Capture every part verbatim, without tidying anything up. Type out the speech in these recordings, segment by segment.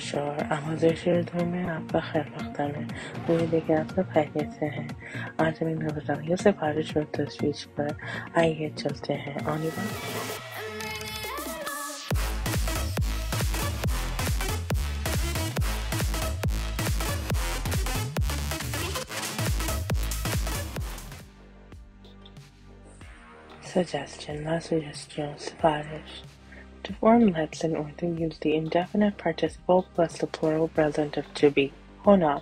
शार आमोज़श में आपका खैर मकदम है। उम्मीद है कि आप सब खैरियत से हैं। आज हम इन बताऊँगी सिफारिश और तजवीज़ पर। आइए चलते हैं। आनिबा suggestion, la suggestion, sifarish. To form verbs in Urdu, use the indefinite participle plus the plural present of to be, hona.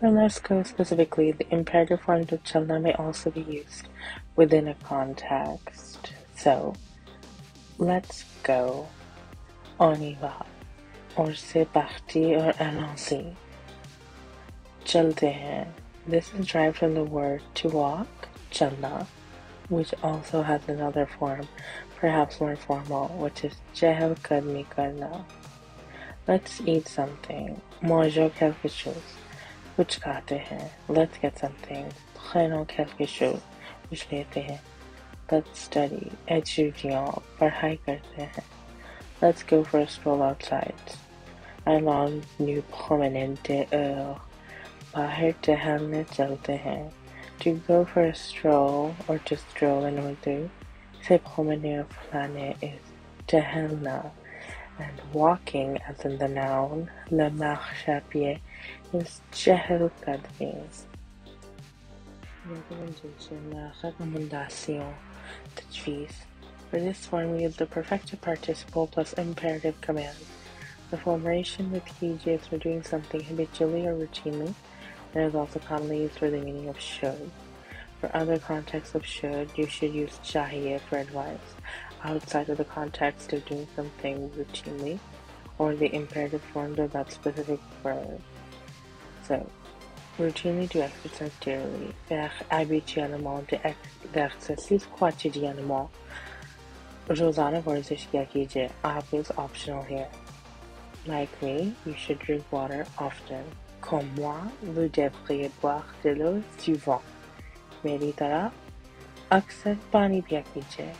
For let's go specifically, the imperative forms of chalna may also be used within a context. So, let's go, on va, or c'est parti, or allons-y. Chalte hain. This is derived from the word to walk, chalna, which also has another form, perhaps more formal, which is chahal kadmi karna. Let's eat something. Mangeons quelque chose. Kuch khate hain. Let's get something. Prenons quelque chose. Kuch lete hain. Let's study. Étudions. Parhai karte hain. Let's go for a stroll outside. Allons nous promener dehors. Bahar tohne chalte hain. To go for a stroll or to stroll in Urdu, se promener flâner is tohna, and walking, as in the noun, la marche à pied, is chahal kadmi. Recommendation, la recommandation, Tajweez. For this form, use the perfective participle plus imperative command. The formation with kj is for doing something habitually or routinely, and is also commonly used for the meaning of should. For other contexts of should, you should use chahiye for advice, outside of the context of doing something routinely, or the imperative form of that specific verb. So, routinely to exercise daily, faire habituellement de l'exercice quotidiennement. Rozana varzish kiya kijiye. Aap is optional here. Like me, you should drink water often. Comme moi, vous devriez boire de l'eau souvent. Meri tarah, aksar pani piya kijiye.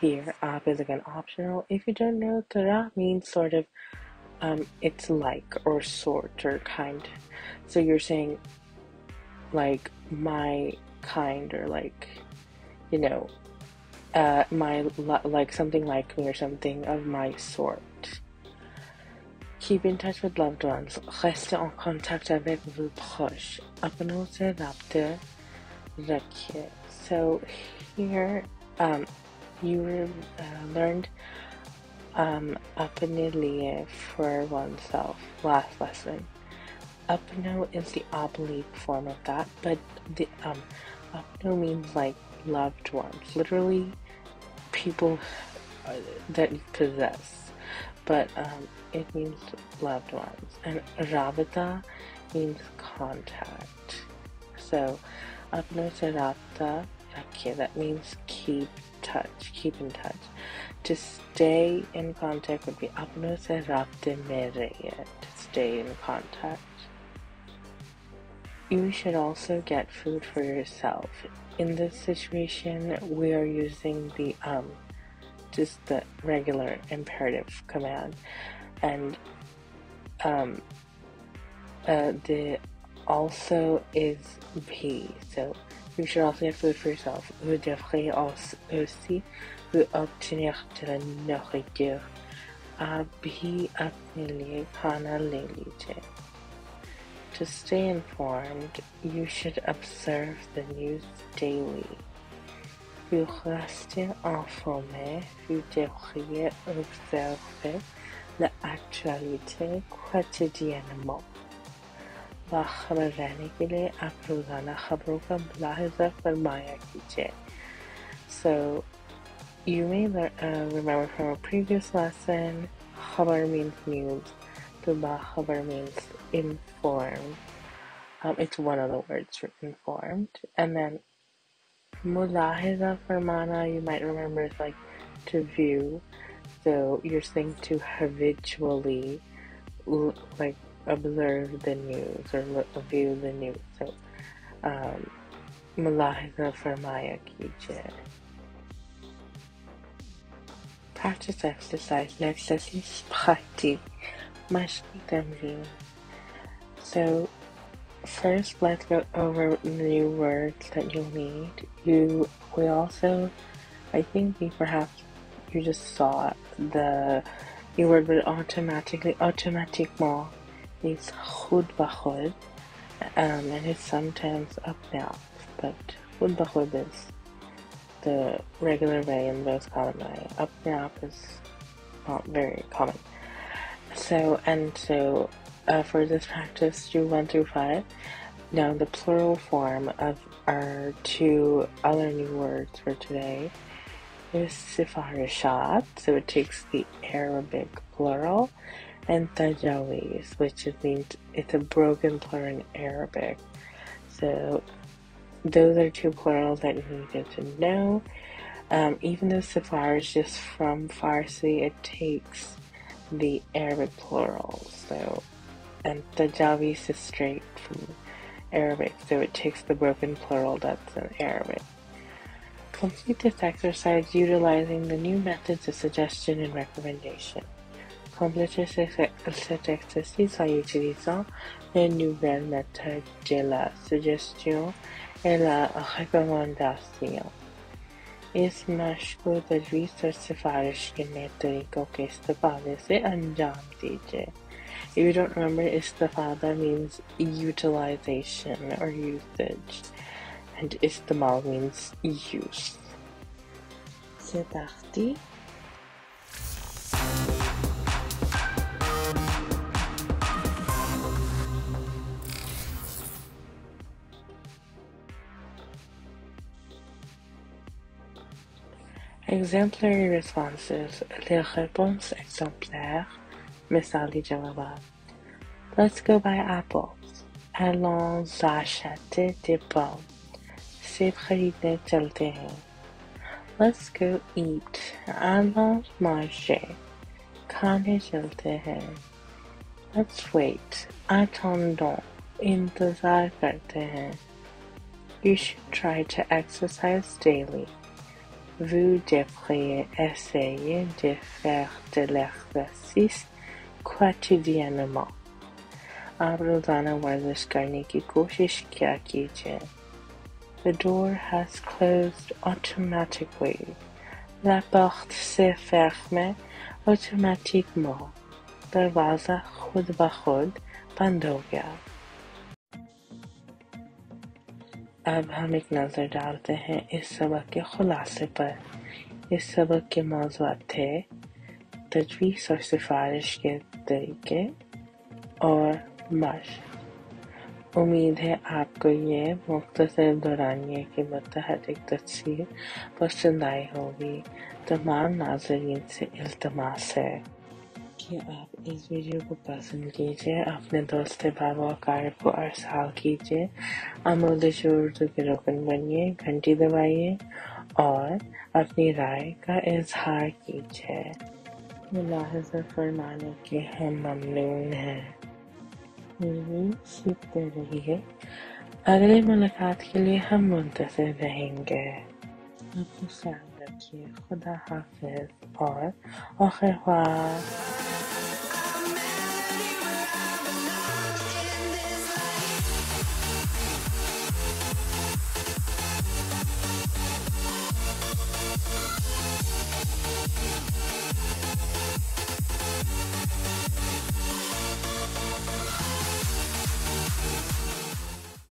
Here, aap is again optional. If you don't know, tarah means sort of, um, it's like, or sort, or kind. So you're saying, like, my kind, or like, you know, uh, my, like, something like me, or something of my sort. Keep in touch with loved ones. Restez en contact avec vos proches. Apnons ces rapports requiers. So here, um, you uh, learned um, apne liye for oneself. Last lesson. Apno is the oblique form of that, but the um, apno means like loved ones. Literally, people uh, that you possess. But um, it means loved ones, and rabita means contact. So, apno se rabta rakhiye, that means keep touch, keep in touch. To stay in contact would be apno se rabte mein rahiye, to stay in contact. You should also get food for yourself. In this situation, we are using the um. just the regular imperative command, and um, uh, the also is be, so you should also get food for yourself. Vous devrez aussi vous obtenir de la nourriture. Abhi apne liye khana le lijiye. To stay informed, you should observe the news daily. Vous restez informé, vous devriez observer l'actualité quotidiennement. و خبر रहने के लिए आप रोजाना खबरों का मुलाहिजा फरमाया कीजिए. So, you may uh, remember from a previous lesson, खबर means news, तो बाखबर means informed. Um, it's one of the words for informed. And then Mulahiza Farmana, you might remember, is like to view. So you're saying to habitually like observe the news or look, view the news. So Mulahiza Farmaya Kije. Practice exercise. L'exercice pratique. Mashqi Tamreen. So first, let's go over new words that you'll need. You we also, I think we perhaps you just saw the new word will automatically, automatiquement is khud ba khud, um, and it's sometimes apne aap, but khud ba khud is the regular way in those columni. Apne aap is not very common. So and so. Uh, for this practice, do one through five. Now, the plural form of our two other new words for today is Sifarishat, so it takes the Arabic plural, and Tajweez, which it means it's a broken plural in Arabic. So, those are two plurals that you needed to know. Um, even though Sifarish is from Farsi, it takes the Arabic plural, so. And Tajweez is straight from Arabic, so it takes the broken plural that's in Arabic. Complete this exercise utilizing the new methods of suggestion and recommendation. Complétez cet exercice en utilisant les nouvelles méthodes de la suggestion et la recommandation. इस मश्क को तजवीज़ और सिफारिश के नए तरीकों के इस्तेमाल से अंजाम दीजिए. If you don't remember, istifada means utilization or usage, and istimal means use. C'est parti! Exemplary responses. Les réponses exemplaires. Misali Jawab. Let's go buy apples. Allons acheter des pommes. C'est près de chalter. Let's go eat. Allons manger. Kane chalter. Let's wait. Attendons. Intezar karte. You should try to exercise daily. Vous devriez essayer de faire de l'exercice quotidiennement. आप रोजाना वर्जिश करने की कोशिश क्या कीजिए. The door has closed automatically. La porte se ferme automatiquement. दरवाजा खुद ब खुद बंद हो गया. अब हम एक नज़र डालते हैं इस सबक के खुलासे पर. इस सबक के मौज़ूआत थे तजवीज़ और सिफारिश के तरीके और मश्क. उम्मीद है आपको ये मुख्तसर दौरानिए के मतहत एक तस्वीर पसंद आई होगी. तमाम नाज़रीन से इल्तमास है कि आप इस वीडियो को पसंद कीजिए, अपने दोस्त बाबा कार को अरसाल कीजिए, आमोदिश उर्दू के रुकन बनिए, घंटी दबाइए और अपनी राय का इजहार कीजिए. मुलाहज़ा फरमाने के हम ममनून हैं. उम्मीद सीखते रहिए. अगले मुलाकात के लिए हम मुंतज़िर रहेंगे. अपना ख्याल रखिए. खुदा हाफिज़ और आखिर ख्वाह.